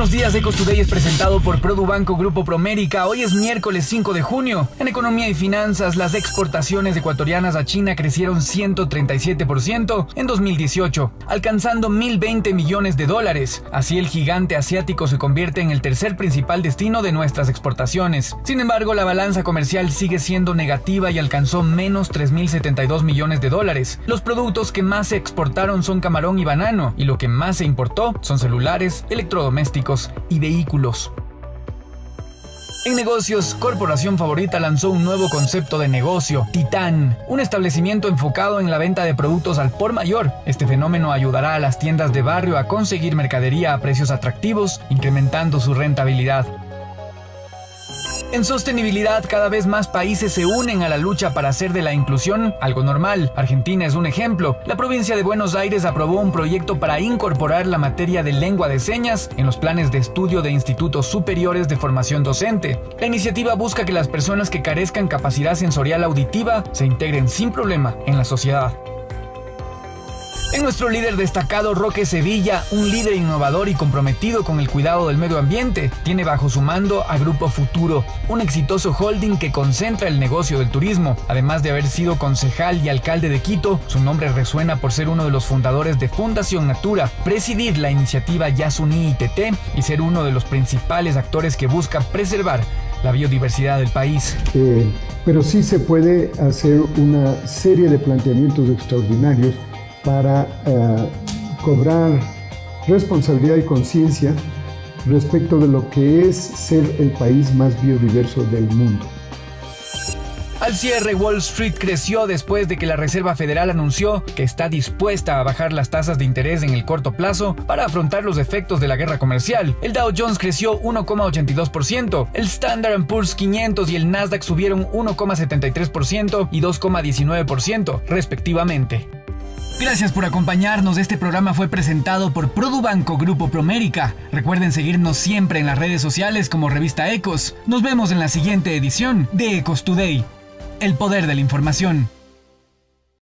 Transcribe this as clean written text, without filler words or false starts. Buenos días, Ekos Today es presentado por ProduBanco Grupo Promérica. Hoy es miércoles 5 de junio. En economía y finanzas, las exportaciones ecuatorianas a China crecieron 137% en 2018, alcanzando 1.020 millones de dólares. Así, el gigante asiático se convierte en el tercer principal destino de nuestras exportaciones. Sin embargo, la balanza comercial sigue siendo negativa y alcanzó menos 3.072 millones de dólares. Los productos que más se exportaron son camarón y banano, y lo que más se importó son celulares, electrodomésticos y vehículos. En negocios, Corporación Favorita lanzó un nuevo concepto de negocio, Titán, un establecimiento enfocado en la venta de productos al por mayor. Este fenómeno ayudará a las tiendas de barrio a conseguir mercadería a precios atractivos, incrementando su rentabilidad. En sostenibilidad, cada vez más países se unen a la lucha para hacer de la inclusión algo normal. Argentina es un ejemplo. La provincia de Buenos Aires aprobó un proyecto para incorporar la materia de lengua de señas en los planes de estudio de institutos superiores de formación docente. La iniciativa busca que las personas que carezcan capacidad sensorial auditiva se integren sin problema en la sociedad. En nuestro líder destacado, Roque Sevilla, un líder innovador y comprometido con el cuidado del medio ambiente, tiene bajo su mando a Grupo Futuro, un exitoso holding que concentra el negocio del turismo. Además de haber sido concejal y alcalde de Quito, su nombre resuena por ser uno de los fundadores de Fundación Natura, presidir la iniciativa Yasuní ITT y ser uno de los principales actores que busca preservar la biodiversidad del país. Pero sí se puede hacer una serie de planteamientos extraordinarios para cobrar responsabilidad y conciencia respecto de lo que es ser el país más biodiverso del mundo. Al cierre, Wall Street creció después de que la Reserva Federal anunció que está dispuesta a bajar las tasas de interés en el corto plazo para afrontar los efectos de la guerra comercial. El Dow Jones creció 1,82%, el Standard & Poor's 500 y el Nasdaq subieron 1,73% y 2,19% respectivamente. Gracias por acompañarnos. Este programa fue presentado por ProduBanco Grupo Promérica. Recuerden seguirnos siempre en las redes sociales como Revista Ekos. Nos vemos en la siguiente edición de Ekos Today, el poder de la información.